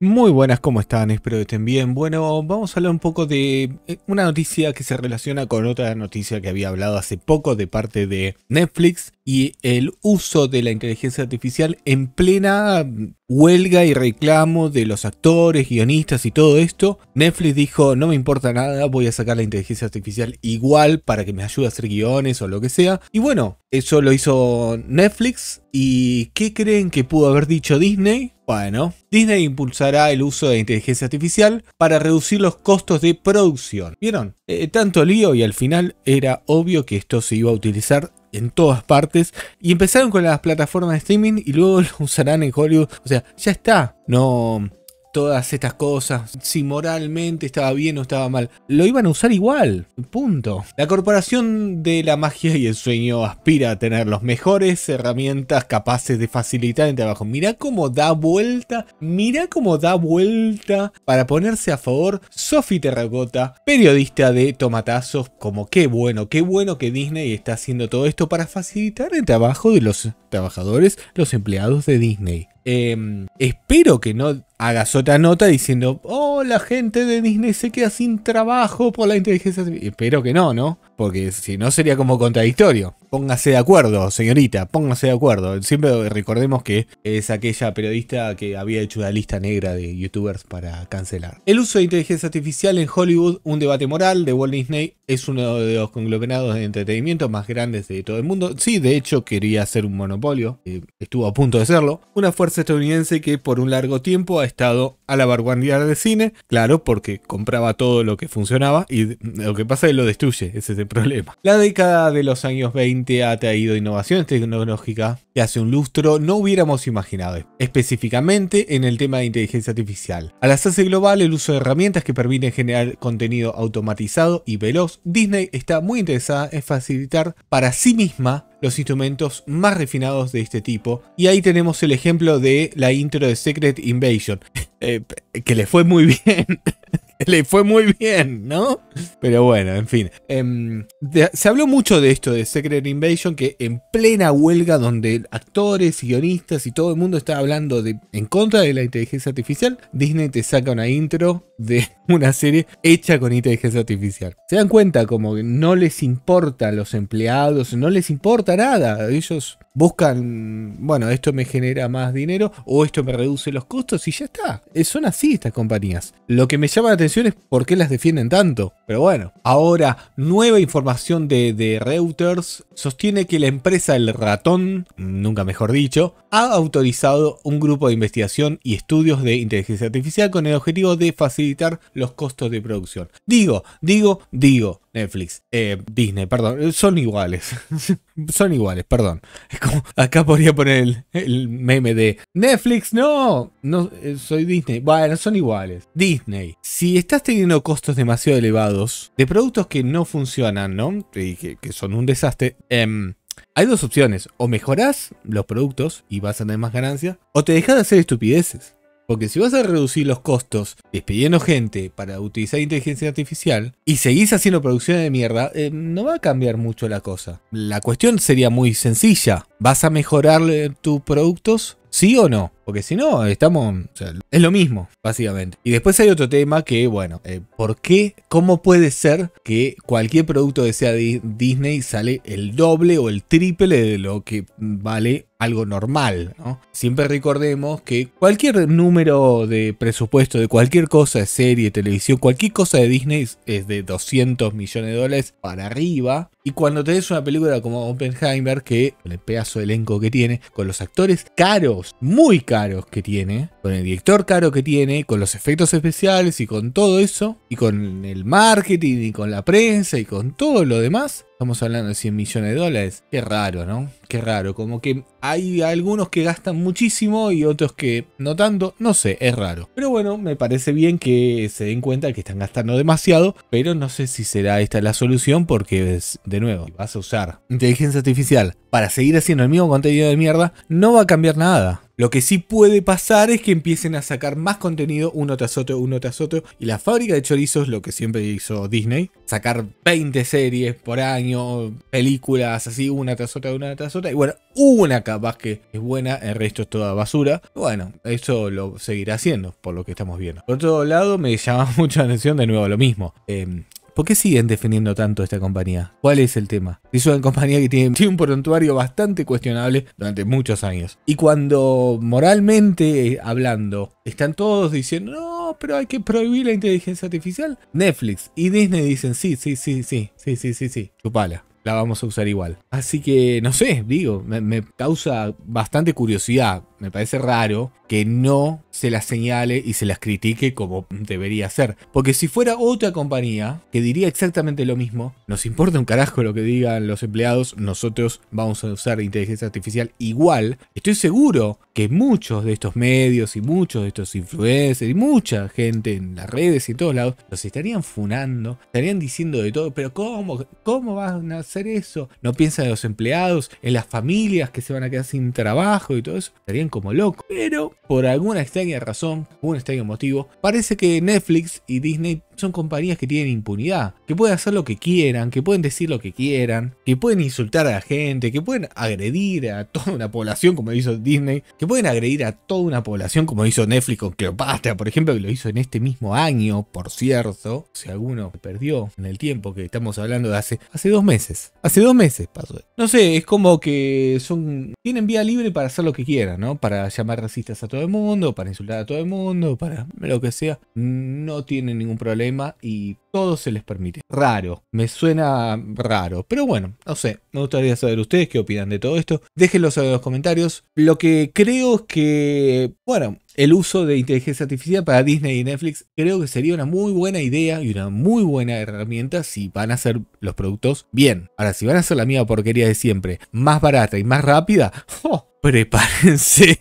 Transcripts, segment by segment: Muy buenas, ¿cómo están? Espero que estén bien. Bueno, vamos a hablar un poco de una noticia que se relaciona con otra noticia que había hablado hace poco de parte de Netflix y el uso de la inteligencia artificial en plena huelga y reclamo de los actores, guionistas y todo esto. Netflix dijo, no me importa nada, voy a sacar la inteligencia artificial igual para que me ayude a hacer guiones o lo que sea. Y bueno, eso lo hizo Netflix. ¿Y qué creen que pudo haber dicho Disney? Bueno, Disney impulsará el uso de inteligencia artificial para reducir los costos de producción. ¿Vieron? Tanto lío y al final era obvio que esto se iba a utilizar en todas partes. Y empezaron con las plataformas de streaming y luego lo usarán en Hollywood. O sea, ya está. No, todas estas cosas, si moralmente estaba bien o estaba mal, lo iban a usar igual, punto. La Corporación de la Magia y el Sueño aspira a tener las mejores herramientas capaces de facilitar el trabajo. Mirá cómo da vuelta, para ponerse a favor Sophie Terracotta, periodista de Tomatazos, como qué bueno que Disney está haciendo todo esto para facilitar el trabajo de los trabajadores, los empleados de Disney. Espero que no hagas otra nota diciendo, oh, la gente de Disney se queda sin trabajo por la inteligencia artificial. Espero que no, ¿no? Porque si no sería como contradictorio. Póngase de acuerdo, señorita, póngase de acuerdo. Siempre recordemos que es aquella periodista que había hecho una lista negra de youtubers para cancelar. El uso de inteligencia artificial en Hollywood, un debate moral de Walt Disney, es uno de los conglomerados de entretenimiento más grandes de todo el mundo. Sí, de hecho quería hacer un monopolio, estuvo a punto de serlo. Una fuerza estadounidense que por un largo tiempo ha estado a la vanguardia del cine, claro, porque compraba todo lo que funcionaba y lo que pasa es que lo destruye, ese es el problema. La década de los años 20 ha traído innovaciones tecnológicas que hace un lustro no hubiéramos imaginado, específicamente en el tema de inteligencia artificial. Al hacerse global el uso de herramientas que permiten generar contenido automatizado y veloz, Disney está muy interesada en facilitar para sí misma los instrumentos más refinados de este tipo. Y ahí tenemos el ejemplo de la intro de Secret Invasion. Que le fue muy bien. Le fue muy bien, ¿no? Pero bueno, en fin. Se habló mucho de esto de Secret Invasion, que en plena huelga donde actores, guionistas y todo el mundo está hablando en contra de la inteligencia artificial, Disney te saca una intro de una serie hecha con inteligencia artificial. Se dan cuenta como que no les importa a los empleados, no les importa nada. Ellos buscan, bueno, esto me genera más dinero o esto me reduce los costos y ya está. Son así estas compañías. Lo que me llama la atención es por qué las defienden tanto. Pero bueno, ahora nueva información de Reuters sostiene que la empresa El Ratón, nunca mejor dicho, ha autorizado un grupo de investigación y estudios de inteligencia artificial con el objetivo de facilitar los costos de producción. Digo, Netflix, Disney, perdón, son iguales. Son iguales, perdón. Es como, acá podría poner el meme de Netflix, no, soy Disney. Bueno, son iguales. Disney, si estás teniendo costos demasiado elevados de productos que no funcionan, ¿no? Y que son un desastre. Hay dos opciones. O mejorás los productos y vas a tener más ganancias, o te dejas de hacer estupideces. Porque si vas a reducir los costos despidiendo gente para utilizar inteligencia artificial y seguís haciendo producciones de mierda, no va a cambiar mucho la cosa. La cuestión sería muy sencilla. ¿Vas a mejorar tus productos? ¿Sí o no? Porque si no, o sea, es lo mismo, básicamente. Y después hay otro tema que, bueno, ¿por qué? ¿Cómo puede ser que cualquier producto que sea de Disney sale el doble o el triple de lo que vale algo normal, ¿no? Siempre recordemos que cualquier número de presupuesto de cualquier cosa, de serie, televisión, cualquier cosa de Disney es de $200 millones para arriba. Y cuando tenés una película como Oppenheimer, que con el pedazo de elenco que tiene, con los actores caros, muy caros, que tiene, con el director caro que tiene, con los efectos especiales y con todo eso, y con el marketing y con la prensa y con todo lo demás, estamos hablando de $100 millones. Qué raro, ¿no? Qué raro, como que hay algunos que gastan muchísimo y otros que no tanto, no sé, es raro. Pero bueno, me parece bien que se den cuenta que están gastando demasiado, pero no sé si será esta la solución porque, de nuevo, si vas a usar inteligencia artificial para seguir haciendo el mismo contenido de mierda, no va a cambiar nada. Lo que sí puede pasar es que empiecen a sacar más contenido uno tras otro, y la fábrica de chorizos, lo que siempre hizo Disney, sacar 20 series por año, año, películas así, una tras otra. Y bueno, una capaz que es buena, el resto es toda basura. Bueno, eso lo seguirá haciendo, por lo que estamos viendo. Por otro lado, me llama mucho la atención de nuevo lo mismo. ¿Por qué siguen defendiendo tanto esta compañía? ¿Cuál es el tema? Es una compañía que tiene un prontuario bastante cuestionable durante muchos años. Y cuando moralmente hablando, están todos diciendo, no, pero hay que prohibir la inteligencia artificial. Netflix y Disney dicen, sí, chupala. La vamos a usar igual. Así que, no sé, digo, me causa bastante curiosidad. Me parece raro que no se las señale y se las critique como debería ser. Porque si fuera otra compañía que diría exactamente lo mismo, nos importa un carajo lo que digan los empleados, nosotros vamos a usar inteligencia artificial igual. Estoy seguro que muchos de estos medios y muchos de estos influencers y mucha gente en las redes y en todos lados los estarían funando, estarían diciendo de todo, pero ¿cómo van a hacer eso? No piensan en los empleados, en las familias que se van a quedar sin trabajo y todo eso. Estarían como locos, pero por alguna extraña razón, un extraño motivo, parece que Netflix y Disney son compañías que tienen impunidad, que pueden hacer lo que quieran, que pueden decir lo que quieran, que pueden insultar a la gente, que pueden agredir a toda una población como hizo Disney, que pueden agredir a toda una población como hizo Netflix con Cleopatra, por ejemplo, que lo hizo en este mismo año, por cierto, si alguno perdió en el tiempo, que estamos hablando de hace 2 meses. Hace 2 meses pasó. No sé, es como que tienen vía libre para hacer lo que quieran, ¿no? Para llamar racistas a todo el mundo, para insultar a todo el mundo, para lo que sea. No tienen ningún problema. Y todo se les permite. Raro, me suena raro, pero bueno, no sé, me gustaría saber ustedes qué opinan de todo esto. Déjenlo saber en los comentarios. Lo que creo es que, bueno, el uso de inteligencia artificial para Disney y Netflix creo que sería una muy buena idea y una muy buena herramienta si van a hacer los productos bien. Ahora, si van a hacer la misma porquería de siempre, más barata y más rápida, prepárense.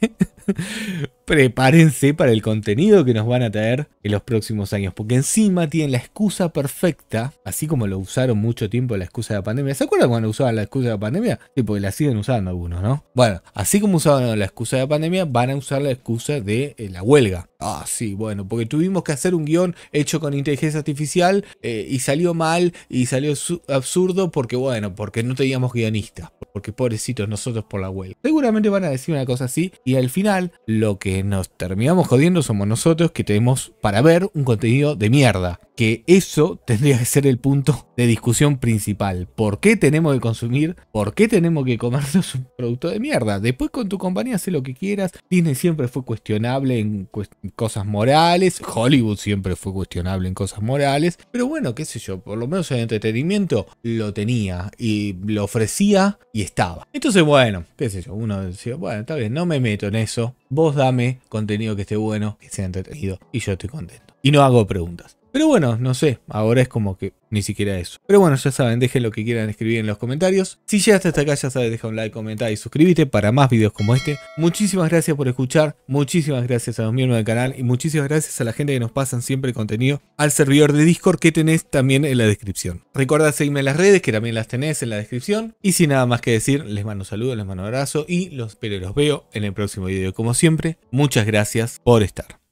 Prepárense para el contenido que nos van a traer en los próximos años, porque encima tienen la excusa perfecta, así como lo usaron mucho tiempo la excusa de la pandemia. ¿Se acuerdan cuando usaban la excusa de la pandemia? Sí, porque la siguen usando algunos, ¿no? Bueno, así como usaban la excusa de la pandemia, van a usar la excusa de la huelga. Ah, sí, bueno, porque tuvimos que hacer un guión hecho con inteligencia artificial y salió mal y salió absurdo porque, bueno, porque no teníamos guionistas, porque pobrecitos nosotros por la huelga. Seguramente van a decir una cosa así y al final lo que nos terminamos jodiendo somos nosotros, que tenemos para ver un contenido de mierda. Que eso tendría que ser el punto de discusión principal. ¿Por qué tenemos que consumir? ¿Por qué tenemos que comernos un producto de mierda? Después con tu compañía hace lo que quieras. Disney siempre fue cuestionable en cosas morales. Hollywood siempre fue cuestionable en cosas morales. Pero bueno, qué sé yo, por lo menos el entretenimiento lo tenía y lo ofrecía y estaba. Entonces, bueno, qué sé yo, uno decía, bueno, está bien, no me meto en eso. Vos dame contenido que esté bueno, que sea entretenido y yo estoy contento. Y no hago preguntas. Pero bueno, no sé, ahora es como que ni siquiera eso. Pero bueno, ya saben, dejen lo que quieran escribir en los comentarios. Si llegaste hasta acá, ya sabes, deja un like, comenta y suscríbete para más videos como este. Muchísimas gracias por escuchar, muchísimas gracias a los miembros del canal y muchísimas gracias a la gente que nos pasan siempre contenido al servidor de Discord que tenés también en la descripción. Recuerda seguirme en las redes que también las tenés en la descripción. Y sin nada más que decir, les mando un saludo, les mando un abrazo y los veo en el próximo video. Como siempre, muchas gracias por estar.